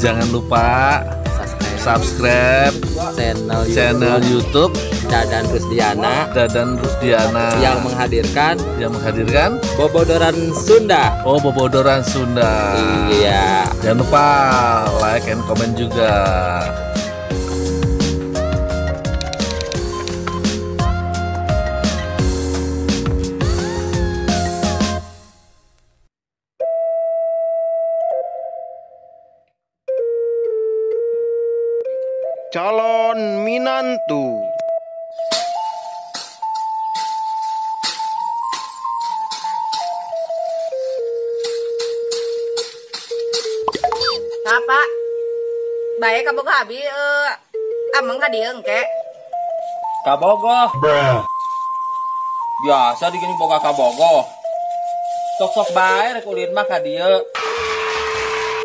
Jangan lupa subscribe channel YouTube Dadan Rusdiana yang menghadirkan Bobodoran Sunda. Oh, Bobodoran Sunda. Iya. Jangan lupa like and comment juga. Calon minantu. Apa? Baik kabogoh abi amang ka dieu engke. Kabogoh. Biasa digini boga kabogoh. Sok-sok bae rek ulin mah ka dieu.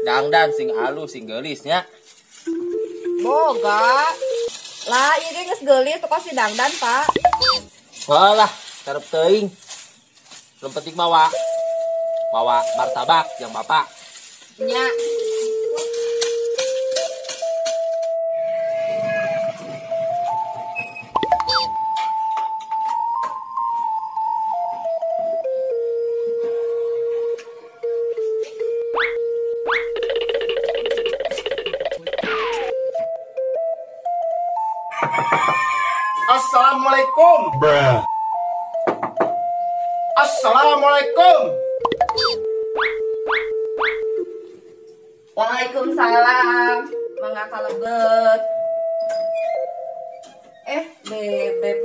Dangdan sing alus sing geulisnya. Boga lah ini nges gelis tukang si dangdan pak. Walah karep teing lempetik mawa martabak yang bapak nya. Assalamualaikum. Assalamualaikum. Waalaikumsalam. Mangga kalebet. Beb.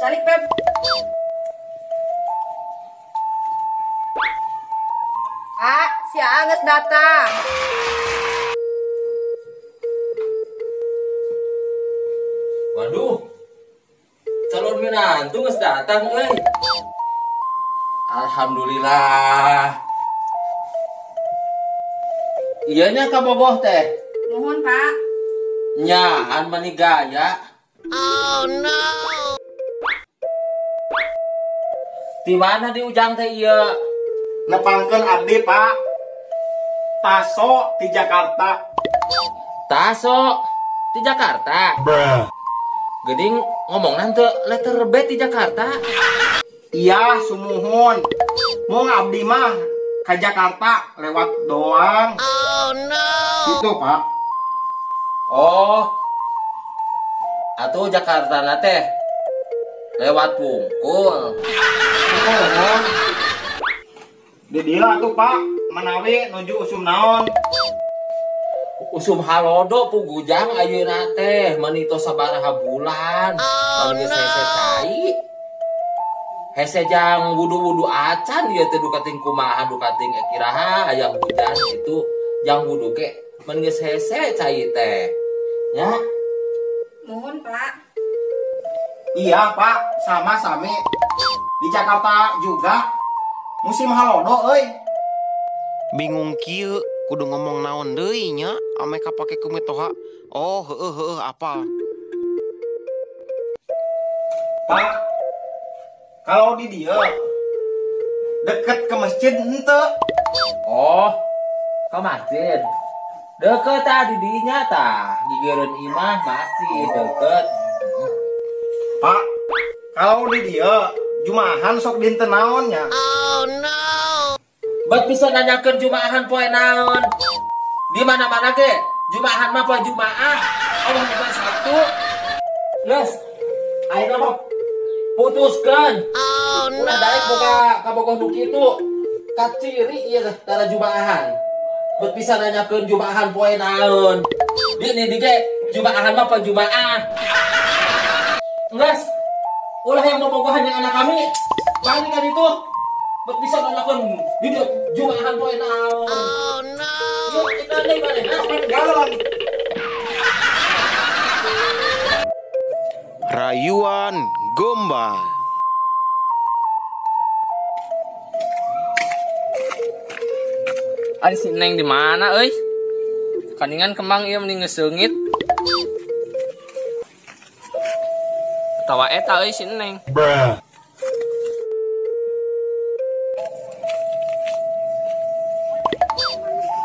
Calik beb. Si Anges datang. Waduh, calon minantu geus datang euy. Alhamdulillah. Ieu nya kabogoh teh. Nuhun, Pak. Nyaan mani gaya. Oh no. Di mana di Ujang teh ieu? Nepangkeun abdi, Pak. Taso di Jakarta. Taso di Jakarta. Geding ngomong nanti letter B di Jakarta. Iya, sumuhun. Mau ngabdi mah ke Jakarta lewat doang. Oh no. Itu pak. Oh. Atuh Jakarta nate lewat Bungkul. Oh. Didila tuh pak, menawi nuju Usum naon. Usum halodo pugujang ayeuna teh manito sabaraha bulan. Kalau geus hese cai. Hese jang wudu-wudu acan ieu teh dukating kumaha dukating kiraha aya hujan kitu jang wudu ge men geus hese cai teh. Nya. Nuhun, Pak. Iya, Pak. Sama-sami. Di Jakarta juga musim halodo euy. Bingung kieu kudu ngomong naon deui nya. Ame kapake kumitoha. Oh, heeh apal. Pak, kalau di dia deket ke masjid henteu. Oh, ke masjid. Deket tah di dinya tah. Gigireun imah masjid deket. Pak, kalau di dia jumahan sok dinten naon nya. Oh no. Bet bisa nanyakeun jumahan poe naon. Di mana-mana ke jumahan mah poe jumaah Allah bukan Sabtu les ayeuna mah putuskeun. Oh no, ulah daek boga kabogoh nu kitu kaciri ieu teh tara jumaahan. Beut pisan nanyakeun jumaahan poe naon. Di ni ge jumaahan mah poe jumaah les ulah yang bobogohan yang anak kami balik ka ditu beut pisan nanyakeun di jumaahan poe naon. Oh no. Rayuan gombal. Ari si Neng di mana euy? Kaningan kembang ieu mending ngeseungit. Tawa eta euy si Neng.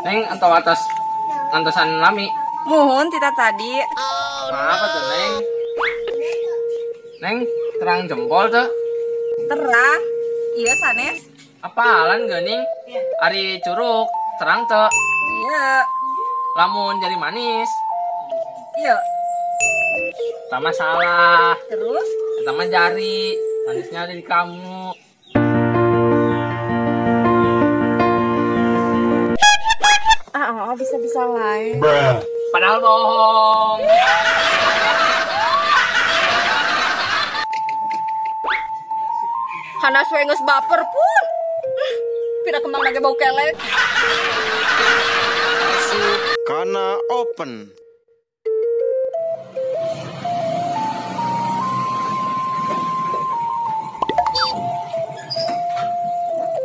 Neng atau atas antasan lami. Muhun tita tadi. Apa tuh Neng? Neng terang jempol tuh. Terang? Iya sanes. Apalan gening? Ari curug terang tuh. Iya. Lamun jadi manis. Iya. Tama salah. Terus? Tama jari. Manisnya ada di kamu. Ah, bisa-bisa lain. Padahal bohong. Karena suwe nges baper pun. Pira kembang lagi bau kelek. Karena open.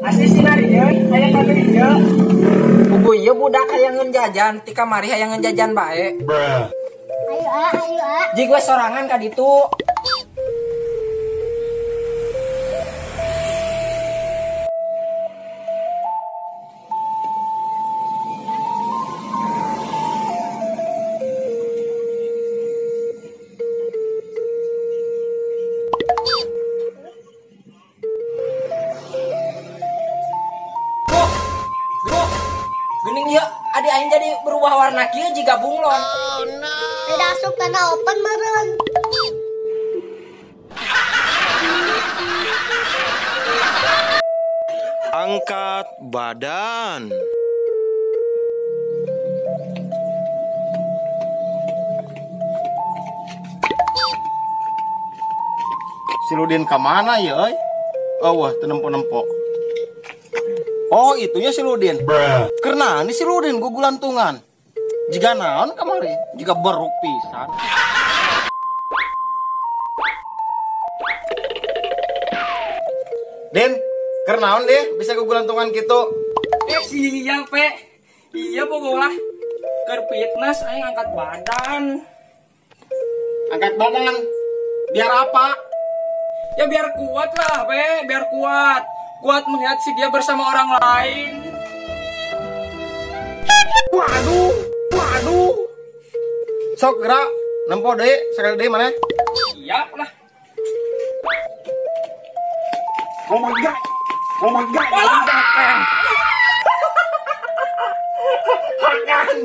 Asli sih mari ya, kayak kami ya. Bu iya budak hayang jajan, tika mari hayang jajan bae. Ayo a, ayo a. Jik we sorangan ka ditu. Warna kia jika bunglon. Oh no. Tidak asup karena open meren. Angkat badan. Siludin kemana ya? Oh wah tenempok-nempok. Oh itunya siludin. Karena ini siludin gugulantungan. Jika naon kemari, jika beruk pisan. Din, kernaon deh, bisa gugulantungan gitu. Iya pe, iya bogolah. Ker fitness, ayo angkat badan. Angkat badan, biar apa? Ya biar kuat lah pe, biar kuat. Kuat melihat si dia bersama orang lain. Waduh. Aduh, sok gerak, nempo deh, sekali deh mana? Siap lah. Oh my god, oh my god. Hahaha.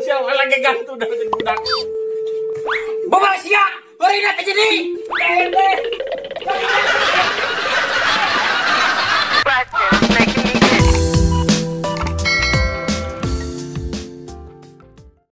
Siapa lagi gantung dari budak? Bawa siap, beri nanti jadi.